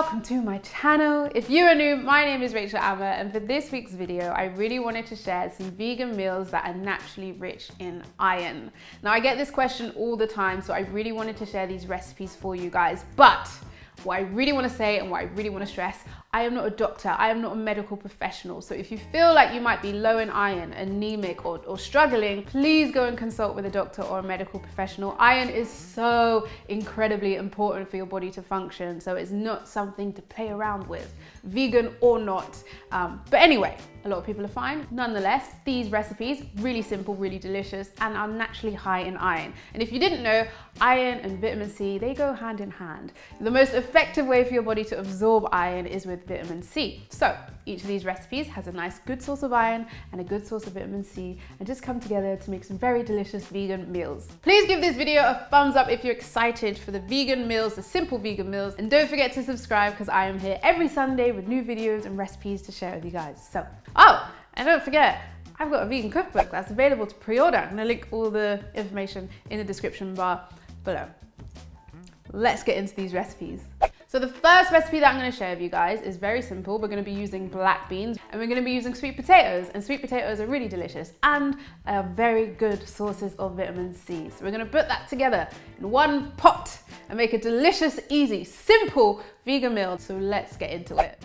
welcome to my channel. If you are new, my name is Rachel Ama, and for this week's video, I really wanted to share some vegan meals that are naturally rich in iron. Now, I get this question all the time, so I really wanted to share these recipes for you guys, but what I really want to say and what I really want to stress, I am not a doctor, I am not a medical professional. So if you feel like you might be low in iron, anemic or struggling, please go and consult with a doctor or a medical professional. Iron is so incredibly important for your body to function, so it's not something to play around with, vegan or not. But anyway, a lot of people are fine. Nonetheless, these recipes, really simple, really delicious, and are naturally high in iron. And if you didn't know, iron and vitamin C, they go hand in hand. The most effective way for your body to absorb iron is with vitamin C. So each of these recipes has a nice good source of iron and a good source of vitamin C, and just come together to make some very delicious vegan meals. Please give this video a thumbs up if you're excited for the vegan meals, the simple vegan meals, and don't forget to subscribe because I am here every Sunday with new videos and recipes to share with you guys. So, oh, and don't forget, I've got a vegan cookbook that's available to pre-order. I'm gonna link all the information in the description bar below. Let's get into these recipes. So the first recipe that I'm going to share with you guys is very simple. We're going to be using black beans and we're going to be using sweet potatoes, and sweet potatoes are really delicious and are very good sources of vitamin C. So we're going to put that together in one pot and make a delicious, easy, simple vegan meal. So let's get into it.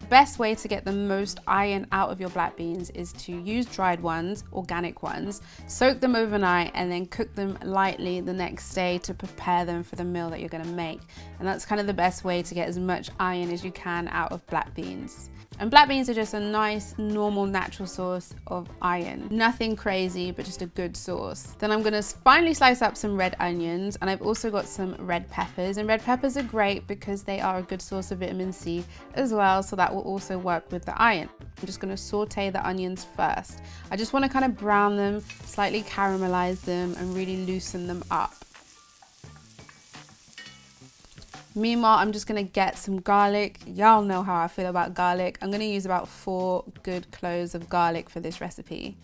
The best way to get the most iron out of your black beans is to use dried ones, organic ones, soak them overnight and then cook them lightly the next day to prepare them for the meal that you're going to make. And that's kind of the best way to get as much iron as you can out of black beans. And black beans are just a nice, normal, natural source of iron. Nothing crazy, but just a good source. Then I'm gonna finely slice up some red onions, and I've also got some red peppers. And red peppers are great because they are a good source of vitamin C as well, so that will also work with the iron. I'm just gonna saute the onions first. I just wanna kind of brown them, slightly caramelize them, and really loosen them up. Meanwhile, I'm just gonna get some garlic. Y'all know how I feel about garlic. I'm gonna use about 4 good cloves of garlic for this recipe.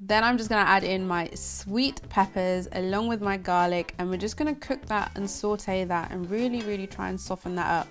Then I'm just gonna add in my sweet peppers along with my garlic, and we're just gonna cook that and saute that and really try and soften that up.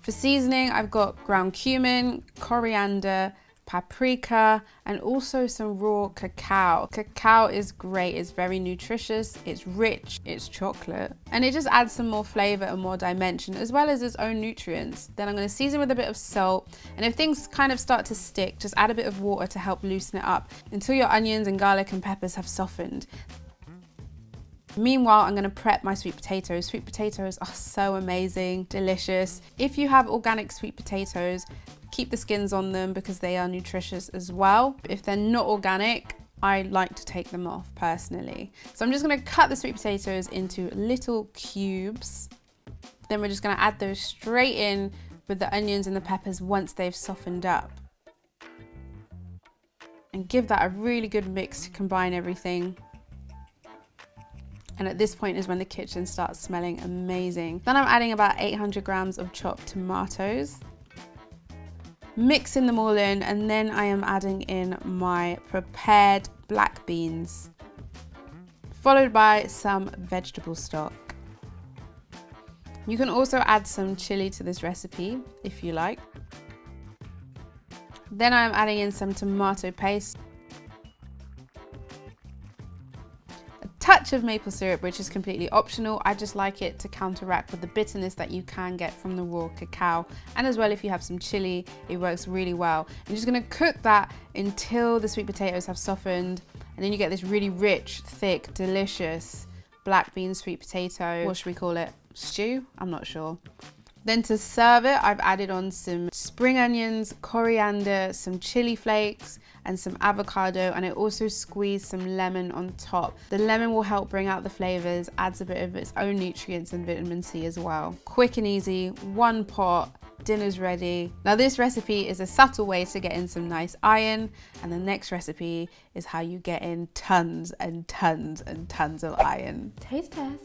For seasoning, I've got ground cumin, coriander, paprika, and also some raw cacao. Cacao is great, it's very nutritious, it's rich, it's chocolate, and it just adds some more flavor and more dimension as well as its own nutrients. Then I'm going to season with a bit of salt, and if things kind of start to stick, just add a bit of water to help loosen it up until your onions and garlic and peppers have softened. Meanwhile, I'm going to prep my sweet potatoes. Sweet potatoes are so amazing, delicious. If you have organic sweet potatoes, keep the skins on them because they are nutritious as well. If they're not organic, I like to take them off personally. So I'm just going to cut the sweet potatoes into little cubes. Then we're just going to add those straight in with the onions and the peppers once they've softened up. And give that a really good mix to combine everything. And at this point is when the kitchen starts smelling amazing. Then I'm adding about 800 grams of chopped tomatoes. Mixing them all in, and then I am adding in my prepared black beans, followed by some vegetable stock. You can also add some chili to this recipe if you like. Then I'm adding in some tomato paste, touch of maple syrup, which is completely optional. I just like it to counteract with the bitterness that you can get from the raw cacao, and as well if you have some chili, it works really well. I'm just going to cook that until the sweet potatoes have softened, and then you get this really rich, thick, delicious black bean sweet potato, what should we call it, stew? I'm not sure. Then to serve it, I've added on some spring onions, coriander, some chili flakes, and some avocado, and I also squeeze some lemon on top. The lemon will help bring out the flavors, adds a bit of its own nutrients and vitamin C as well. Quick and easy, one pot, dinner's ready. Now this recipe is a subtle way to get in some nice iron, and the next recipe is how you get in tons and tons and tons of iron. Taste test.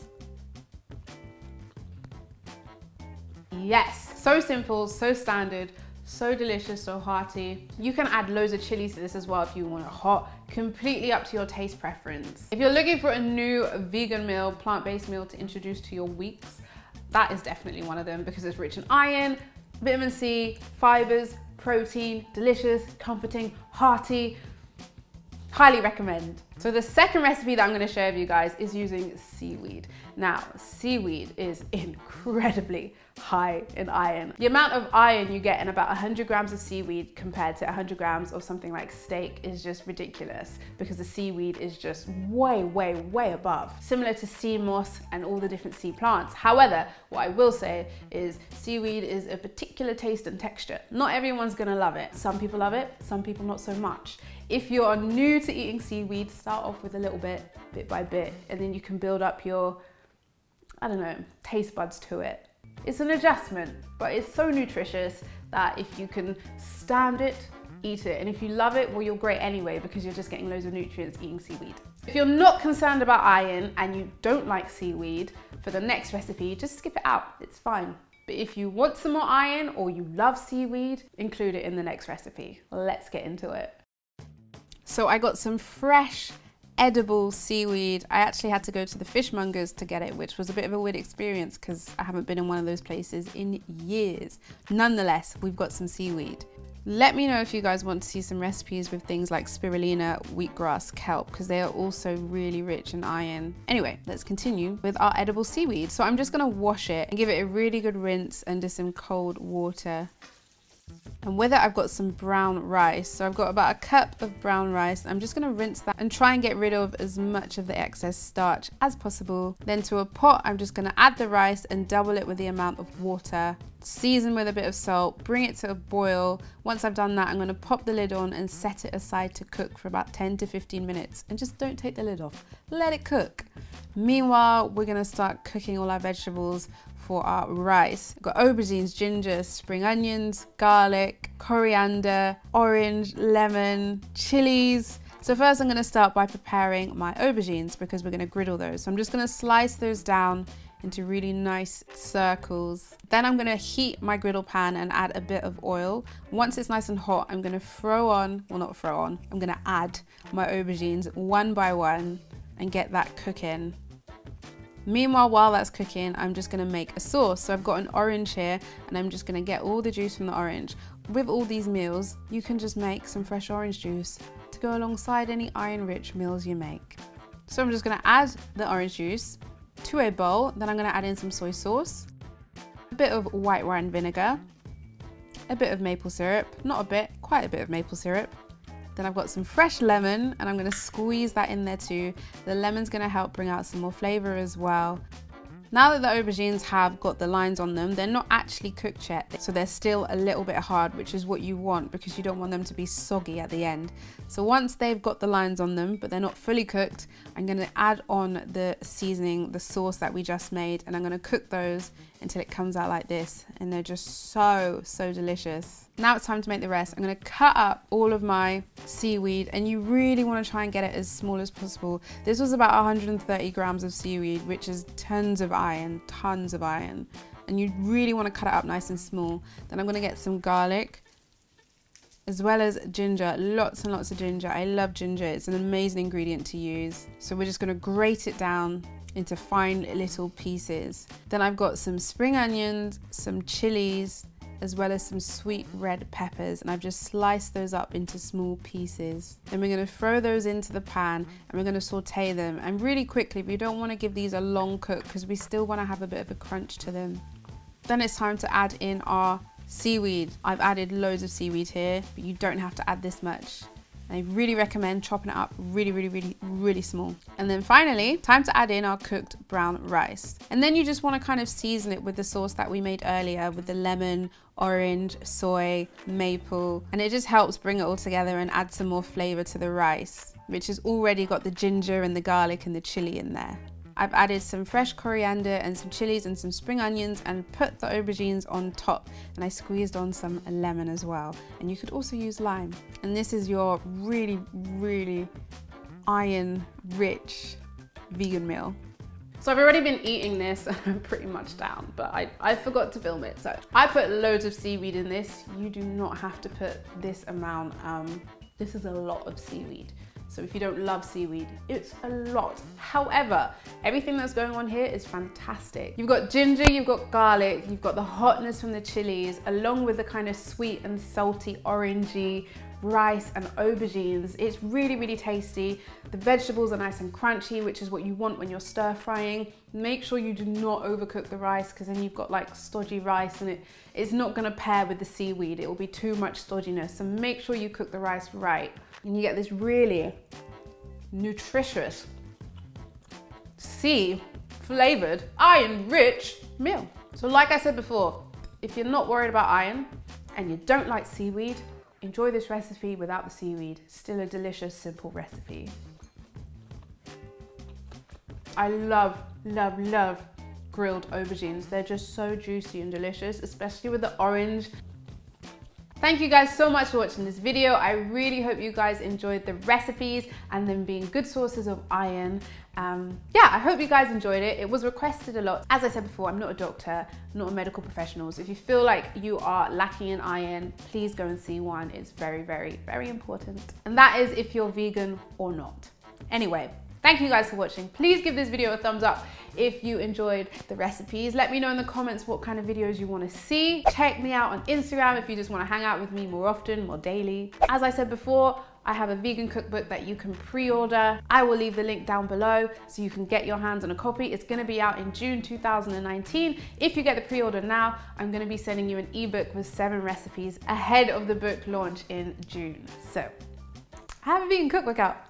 Yes, so simple, so standard, so delicious, so hearty. You can add loads of chilies to this as well if you want it hot, completely up to your taste preference. If you're looking for a new vegan meal, plant-based meal to introduce to your weeks, That is definitely one of them because it's rich in iron, vitamin C, fibers, protein, delicious, comforting, hearty. Highly recommend. So the second recipe that I'm going to share with you guys is using seaweed. Now, seaweed is incredibly high in iron. The amount of iron you get in about 100 grams of seaweed compared to 100 grams of something like steak is just ridiculous because the seaweed is just way, way, way above. Similar to sea moss and all the different sea plants. However, what I will say is seaweed is a particular taste and texture. Not everyone's going to love it. Some people love it, some people not so much. If you're new to eating seaweed, start off with a little bit by bit, and then you can build up your, I don't know, taste buds to it. It's an adjustment, but it's so nutritious that if you can stand it, eat it. And if you love it, well, you're great anyway because you're just getting loads of nutrients eating seaweed. If you're not concerned about iron and you don't like seaweed, for the next recipe, just skip it out. It's fine. But if you want some more iron or you love seaweed, include it in the next recipe. Let's get into it. So I got some fresh, edible seaweed. I actually had to go to the fishmongers to get it, which was a bit of a weird experience because I haven't been in one of those places in years. Nonetheless, we've got some seaweed. Let me know if you guys want to see some recipes with things like spirulina, wheatgrass, kelp, because they are also really rich in iron. Anyway, let's continue with our edible seaweed. So I'm just gonna wash it and give it a really good rinse under some cold water. And with it, I've got some brown rice. So I've got about a cup of brown rice. I'm just gonna rinse that and try and get rid of as much of the excess starch as possible. Then to a pot, I'm just gonna add the rice and double it with the amount of water. Season with a bit of salt, bring it to a boil. Once I've done that, I'm gonna pop the lid on and set it aside to cook for about 10 to 15 minutes. And just don't take the lid off, let it cook. Meanwhile, we're gonna start cooking all our vegetables for our rice. We've got aubergines, ginger, spring onions, garlic, coriander, orange, lemon, chilies. So first I'm gonna start by preparing my aubergines because we're gonna griddle those. So I'm just gonna slice those down into really nice circles. Then I'm gonna heat my griddle pan and add a bit of oil. Once it's nice and hot, I'm gonna I'm gonna add my aubergines one by one and get that cooking. Meanwhile, while that's cooking, I'm just gonna make a sauce. So I've got an orange here and I'm just gonna get all the juice from the orange. With all these meals, you can just make some fresh orange juice to go alongside any iron-rich meals you make. So I'm just gonna add the orange juice to a bowl, then I'm gonna add in some soy sauce, a bit of white wine vinegar, a bit of maple syrup, not a bit, quite a bit of maple syrup. Then I've got some fresh lemon and I'm gonna squeeze that in there too. The lemon's gonna help bring out some more flavor as well. Now that the aubergines have got the lines on them, they're not actually cooked yet, so they're still a little bit hard, which is what you want because you don't want them to be soggy at the end. So once they've got the lines on them, but they're not fully cooked, I'm gonna add on the seasoning, the sauce that we just made, and I'm gonna cook those until it comes out like this, and they're just so, so delicious. Now it's time to make the rest. I'm gonna cut up all of my seaweed, and you really wanna try and get it as small as possible. This was about 130 grams of seaweed, which is tons of iron. And you really wanna cut it up nice and small. Then I'm gonna get some garlic, as well as ginger, lots and lots of ginger. I love ginger, it's an amazing ingredient to use. So we're just gonna grate it down into fine little pieces. Then I've got some spring onions, some chilies, as well as some sweet red peppers, and I've just sliced those up into small pieces. Then we're gonna throw those into the pan and we're gonna saute them, and really quickly, but you don't wanna give these a long cook because we still wanna have a bit of a crunch to them. Then it's time to add in our seaweed. I've added loads of seaweed here, but you don't have to add this much. I really recommend chopping it up really, really, really, really small. And then finally, time to add in our cooked brown rice. And then you just wanna kind of season it with the sauce that we made earlier with the lemon, orange, soy, maple, and it just helps bring it all together and add some more flavor to the rice, which has already got the ginger and the garlic and the chili in there. I've added some fresh coriander and some chilies and some spring onions and put the aubergines on top, and I squeezed on some lemon as well. And you could also use lime. And this is your really, really iron-rich vegan meal. So I've already been eating this and I'm pretty much down, but I forgot to film it. So I put loads of seaweed in this. You do not have to put this amount. This is a lot of seaweed. So if you don't love seaweed, it's a lot. However, everything that's going on here is fantastic. You've got ginger, you've got garlic, you've got the hotness from the chilies, along with the kind of sweet and salty orangey rice and aubergines. It's really, really tasty. The vegetables are nice and crunchy, which is what you want when you're stir frying. Make sure you do not overcook the rice, because then you've got like stodgy rice and it's not gonna pair with the seaweed. It will be too much stodginess. So make sure you cook the rice right. And you get this really nutritious, sea-flavored, iron-rich meal. So like I said before, if you're not worried about iron and you don't like seaweed, enjoy this recipe without the seaweed. Still a delicious, simple recipe. I love, love, love grilled aubergines. They're just so juicy and delicious, especially with the orange. Thank you guys so much for watching this video. I really hope you guys enjoyed the recipes and them being good sources of iron. Yeah, I hope you guys enjoyed it. It was requested a lot. As I said before, I'm not a doctor, I'm not a medical professional. So if you feel like you are lacking in iron, please go and see one. It's very, very, very important. And that is if you're vegan or not. Anyway. Thank you guys for watching. Please give this video a thumbs up if you enjoyed the recipes. Let me know in the comments what kind of videos you want to see. Check me out on Instagram if you just want to hang out with me more often, more daily. As I said before, I have a vegan cookbook that you can pre-order. I will leave the link down below so you can get your hands on a copy. It's gonna be out in June 2019. If you get the pre-order now, I'm gonna be sending you an ebook with 7 recipes ahead of the book launch in June. So, I have a vegan cookbook out.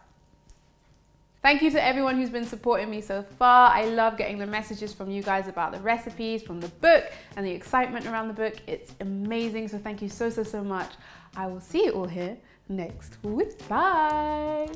Thank you to everyone who's been supporting me so far. I love getting the messages from you guys about the recipes, from the book, and the excitement around the book. It's amazing, so thank you so, so, so much. I will see you all here next week. Bye!